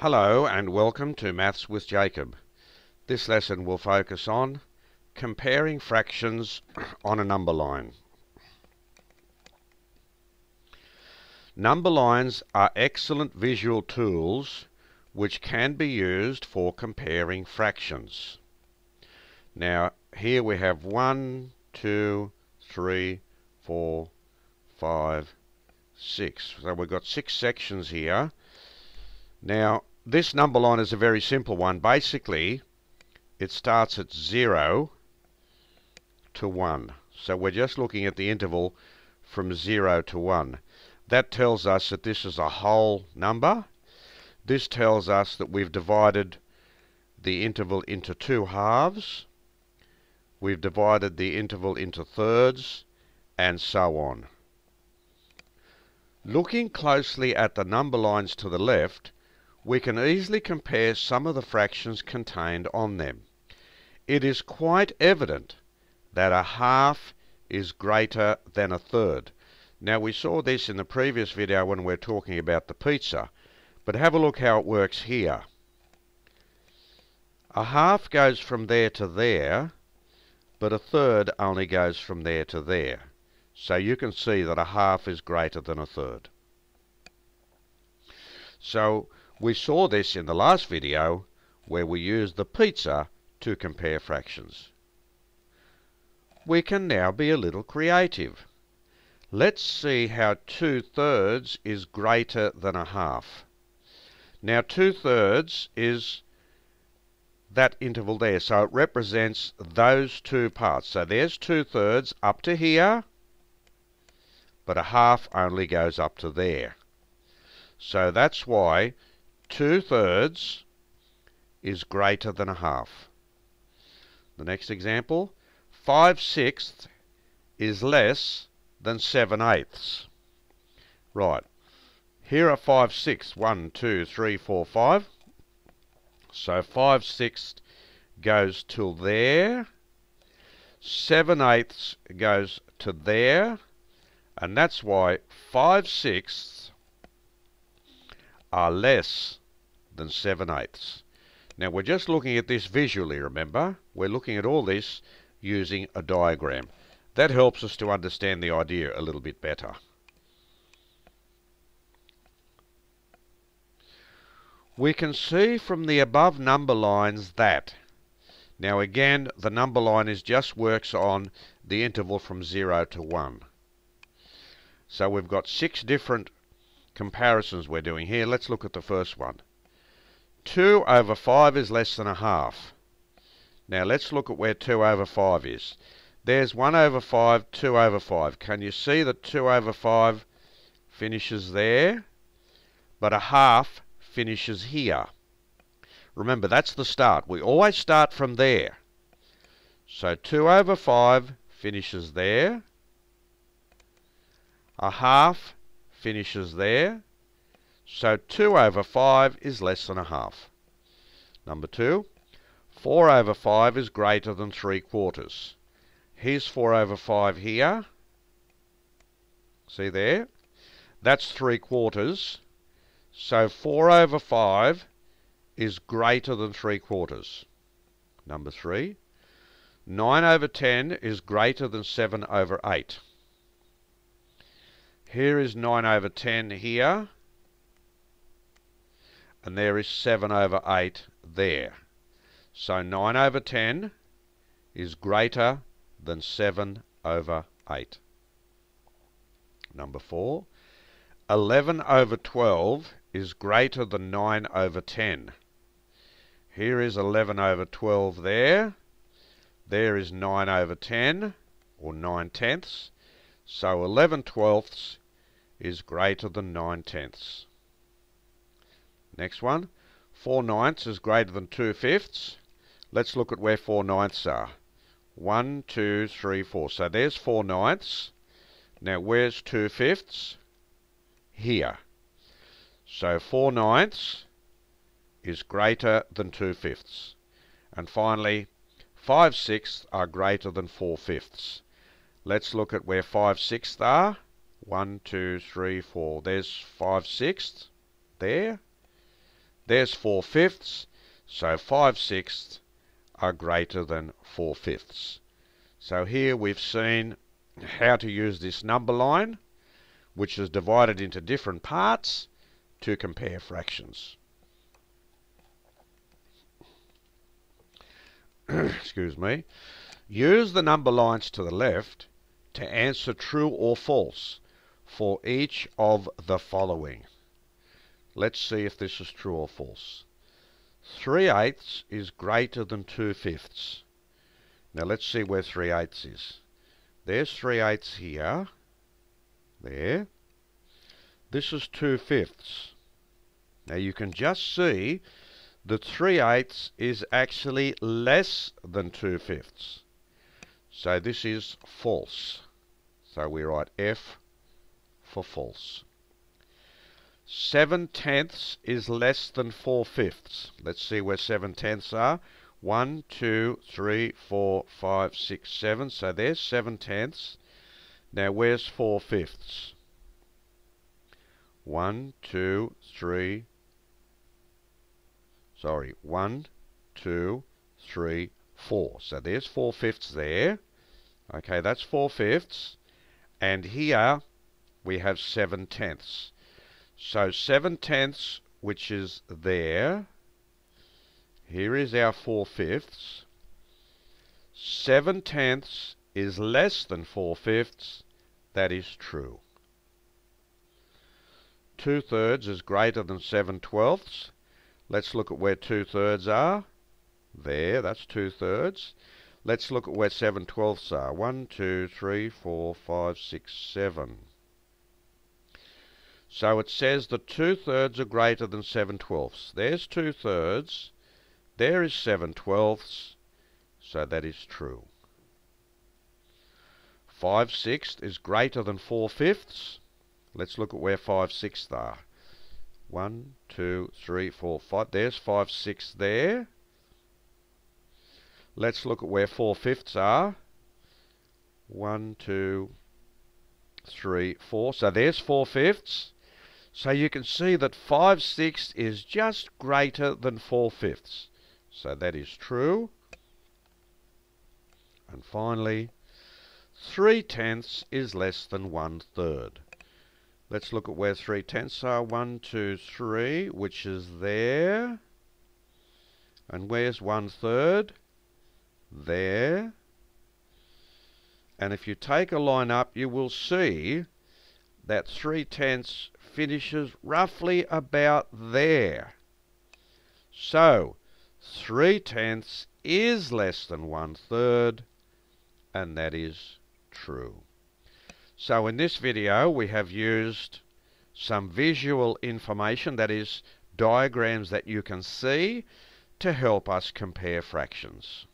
Hello and welcome to Maths with Jacob. This lesson will focus on comparing fractions on a number line. Number lines are excellent visual tools which can be used for comparing fractions. Now here we have 1, 2, 3, 4, 5, 6. So we've got 6 sections here. Now this number line is a very simple one. Basically, it starts at 0 to 1. So we're just looking at the interval from 0 to 1. That tells us that this is a whole number. This tells us that we've divided the interval into 2 halves. We've divided the interval into thirds, and so on. Looking closely at the number lines to the left, we can easily compare some of the fractions contained on them. It is quite evident that a half is greater than a third. Now we saw this in the previous video when we were talking about the pizza, but have a look how it works here. A half goes from there to there, but a third only goes from there to there. So you can see that a half is greater than a third. So we saw this in the last video where we used the pizza to compare fractions. We can now be a little creative. Let's see how 2/3 is greater than a half. Now 2/3 is that interval there, so it represents those two parts. So there's 2/3 up to here, but a half only goes up to there. So that's why 2/3 is greater than a half. The next example, 5/6 is less than 7/8. Right, here are 5/6, 1, 2, 3, 4, 5. So 5/6 goes till there, 7/8 goes to there, and that's why 5/6 are less than 7/8. Now we're just looking at this visually, remember? We're looking at all this using a diagram. That helps us to understand the idea a little bit better. We can see from the above number lines that, now again, the number line is just works on the interval from 0 to 1. So we've got 6 different comparisons we're doing here. Let's look at the first one. 2/5 is less than a half. Now let's look at where 2/5 is. There's 1/5, 2/5. Can you see that 2/5 finishes there? But a half finishes here. Remember, that's the start. We always start from there. So 2/5 finishes there. A half finishes there, so 2/5 is less than a half. Number 2, 4/5 is greater than 3/4. Here's 4/5 here. See there? That's 3/4. So 4/5 is greater than 3/4. Number 3, 9/10 is greater than 7/8. Here is 9/10 here, and there is 7/8 there. So 9/10 is greater than 7/8. Number 4, 11/12 is greater than 9/10. Here is 11/12 there. There is 9/10, or 9/10. So 11/12 is greater than 9/10. Next one, 4/9 is greater than 2/5. Let's look at where 4/9 are. 1, 2, 3, 4. So there's 4/9. Now where's 2/5? Here. So 4/9 is greater than 2/5. And finally, 5/6 are greater than 4/5. Let's look at where 5/6 are. 1, 2, 3, 4. There's 5/6 there. There's 4/5, so 5/6 are greater than 4/5. So here we've seen how to use this number line, which is divided into different parts, to compare fractions. Excuse me. Use the number lines to the left to answer true or false for each of the following. Let's see if this is true or false. 3/8 is greater than 2/5. Now let's see where 3/8 is. There's 3/8 here. There. This is 2/5. Now you can just see that 3/8 is actually less than 2/5. So this is false. So we write F for false. 7/10 is less than 4/5. Let's see where 7/10 are. 1, 2, 3, 4, 5, 6, 7. So there's 7/10. Now where's 4/5? 1, 2, 3, 4. So there's 4/5 there. Okay, that's 4/5. And here we have 7/10. So 7/10, which is there, here is our 4/5. 7/10 is less than 4/5. That is true. 2/3 is greater than 7/12. Let's look at where 2/3 are. There, that's 2/3. Let's look at where 7/12 are. 1, 2, 3, 4, 5, 6, 7. So it says that 2/3 are greater than 7/12. There's 2/3. There is 7/12. So that is true. 5/6 is greater than 4/5. Let's look at where 5/6 are. 1, 2, 3, 4, 5. There's 5/6 there. Let's look at where 4/5 are. 1, 2, 3, 4. So there's 4/5. So you can see that 5/6 is just greater than 4/5. So that is true. And finally, 3/10 is less than 1/3. Let's look at where 3/10 are. 1, 2, 3, which is there. And where's 1/3? There. And if you take a line up, you will see that 3/10 finishes roughly about there. So 3/10 is less than 1/3, and that is true. So in this video we have used some visual information, that is diagrams that you can see, to help us compare fractions.